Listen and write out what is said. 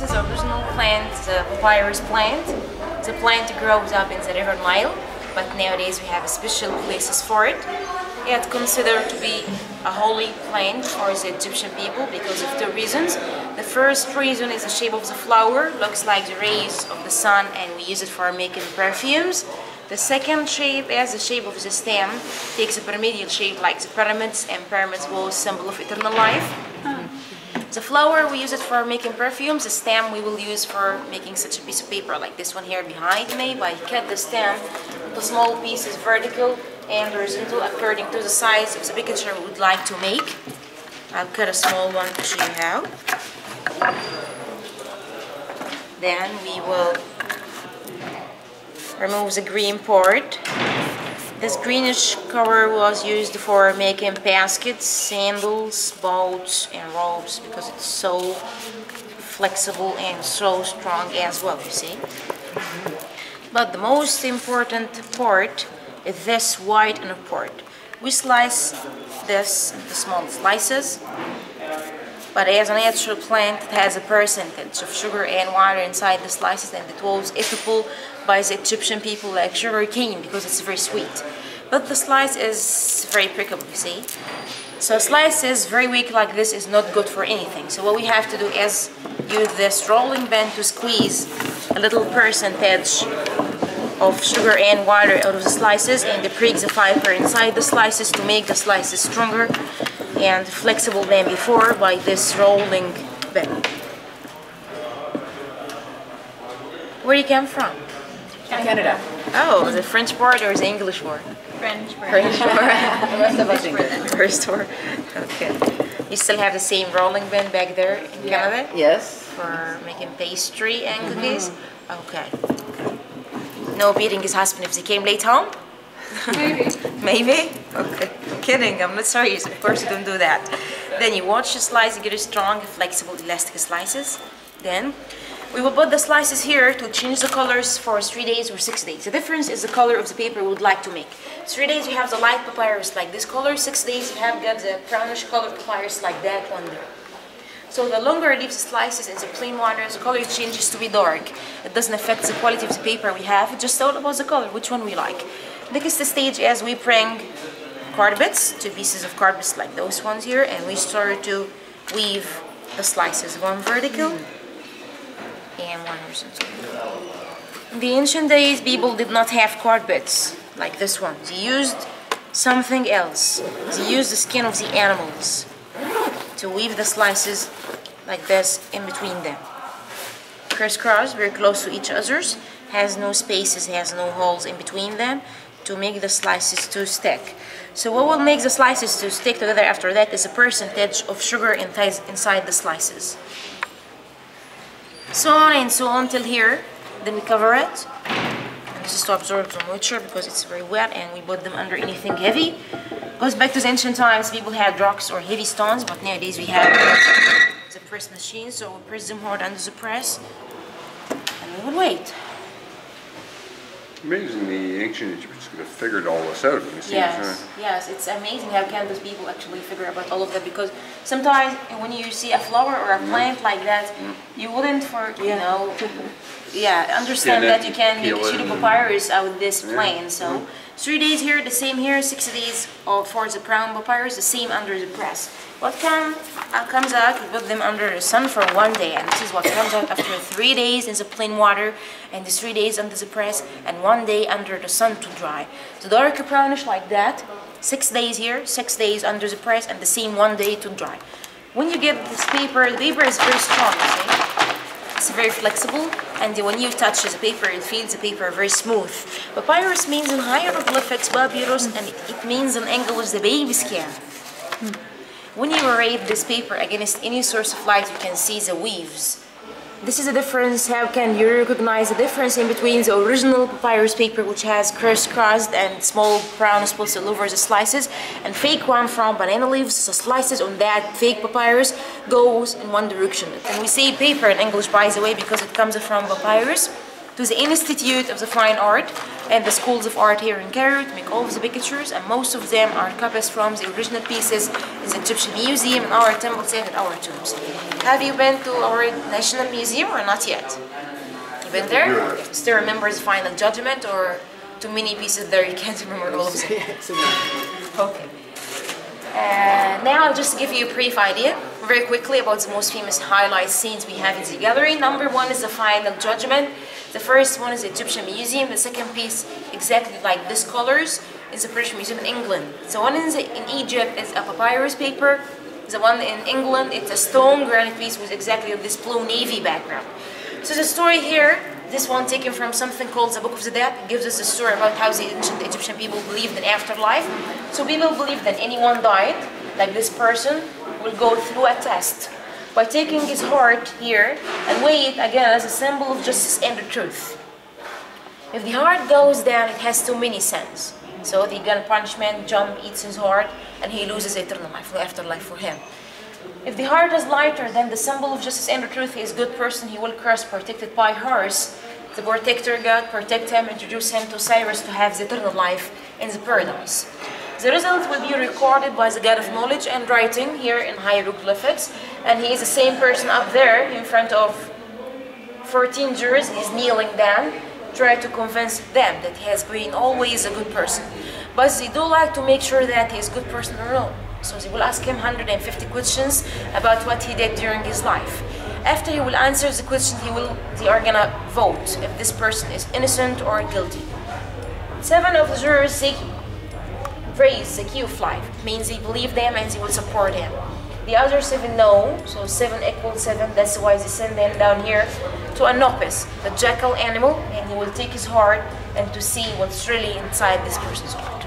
Horus's original plant, the papyrus plant. The plant grows up in the River Nile, but nowadays we have special places for it. It's considered to be a holy plant for the Egyptian people because of two reasons. The first reason is the shape of the flower, looks like the rays of the sun, and we use it for making perfumes. The second shape is the shape of the stem, takes a pyramidal shape like the pyramids, and pyramids were a symbol of eternal life. The flower we use it for making perfumes, the stem we will use for making such a piece of paper like this one here behind me. But I cut the stem into small pieces, vertical and horizontal, according to the size of the picture we would like to make. I'll cut a small one to show you how. Then we will remove the green part. This greenish color was used for making baskets, sandals, boats, and robes because it's so flexible and so strong as well, you see. But the most important part is this white inner part. We slice this into small slices, but as a natural plant, it has a percentage of sugar and water inside the slices, and it was eatable by the Egyptian people like sugar cane because it's very sweet. But the slice is very prickable, you see. So slices very weak like this is not good for anything. So what we have to do is use this rolling pin to squeeze a little percentage of sugar and water out of the slices and prick the fiber inside the slices to make the slices stronger and flexible than before by this rolling pin. Where you come from? Canada. Oh, the French part or the English part? French part. French part. The rest of us English. First part. Okay. You still have the same rolling pin back there in Canada? Yes. For making pastry and cookies? Okay. No beating his husband if they came late home? Maybe. Maybe? Okay. I'm kidding, I'm not serious. Of course you don't do that. Then you watch the slice, you get a strong, flexible, elastic slices. Then we will put the slices here to change the colors for 3 days or 6 days. The difference is the color of the paper we would like to make. 3 days you have the light papyrus like this color, 6 days you have got the brownish color papyrus like that one there. So the longer it leaves the slices in the plain water, the color changes to be dark. It doesn't affect the quality of the paper we have, it's just all about the color, which one we like. Next stage is we bring carpets, 2 pieces of carpets like those ones here, and we start to weave the slices, one vertical and one horizontal. In the ancient days, people did not have carpets like this one. They used something else. They used the skin of the animals to weave the slices like this in between them. Crisscross, very close to each other's, has no spaces, has no holes in between them to make the slices to stick. So what will make the slices to stick together after that is a percentage of sugar inside the slices. So on and so on till here, then we cover it. And this is to absorb the moisture because it's very wet and we put them under anything heavy. Goes back to the ancient times, people had rocks or heavy stones, but nowadays we have the press machine, so we press them hard under the press and we will wait. Amazing the ancient Egyptians could have figured all this out. Yes, it's amazing how can those people actually figure out all of that, because sometimes when you see a flower or a plant like that, you wouldn't understand that you can make a sheet of papyrus out of this plant. So 3 days here, the same here, 6 days for the brown papyrus, the same under the press. What comes out, we put them under the sun for 1 day, and this is what comes out after 3 days in the plain water, and the 3 days under the press, and 1 day under the sun to dry. The dark brownish like that, 6 days here, 6 days under the press, and the same 1 day to dry. When you get this paper, the paper is very strong, you see? It's very flexible, and when you touch the paper, it feels the paper very smooth. Papyrus means in hieroglyphics papyrus, and it means in English the baby skin. When you rub this paper against any source of light, you can see the weaves. This is the difference. How can you recognize the difference in between the original papyrus paper, which has crisscrossed and small brown spots all over the slices, and fake one from banana leaves? The slices on that fake papyrus goes in one direction. And we say paper in English, by the way, because it comes from papyrus. To the Institute of the Fine Art, and the schools of art here in Cairo to make all of the pictures, and most of them are copies from the original pieces in the Egyptian Museum, in our temples and in our tombs. Have you been to our National Museum or not yet? You been there? Yeah. Still remember the Final Judgment, or too many pieces there, you can't remember all of them? Okay. Now I'll just give you a brief idea very quickly about the most famous highlight scenes we have in the gallery. Number one is the Final Judgment. The first one is the Egyptian Museum. The second piece, exactly like this colors, is the British Museum in England. The one in Egypt is a papyrus paper. The one in England, it's a stone granite piece with exactly this blue navy background. So the story here, this one taken from something called the Book of the Dead, gives us a story about how the ancient Egyptian people believed in afterlife. So people believed that anyone died, like this person, will go through a test by taking his heart here and weigh it again as a symbol of justice and the truth. If the heart goes down, it has too many sins. So they get punishment, John eats his heart, and he loses eternal life, afterlife for him. If the heart is lighter, then the symbol of justice and the truth is good person, he will curse, protected by Horus, the protector god, protect him, introduce him to Cyrus to have the eternal life in the paradise. The result will be recorded by the god of knowledge and writing here in hieroglyphics, and he is the same person up there in front of 14 jurors. He's kneeling down, trying to convince them that he has been always a good person. But they do like to make sure that he is a good person or not. So they will ask him 150 questions about what he did during his life. After he will answer the question, they are gonna vote if this person is innocent or guilty. 7 of the jurors, they praise the key of life. It means they believe them and they will support him. The other 7 no, so 7 equals 7, that's why they send them down here to Anubis, the jackal animal, and he will take his heart and to see what's really inside this person's heart.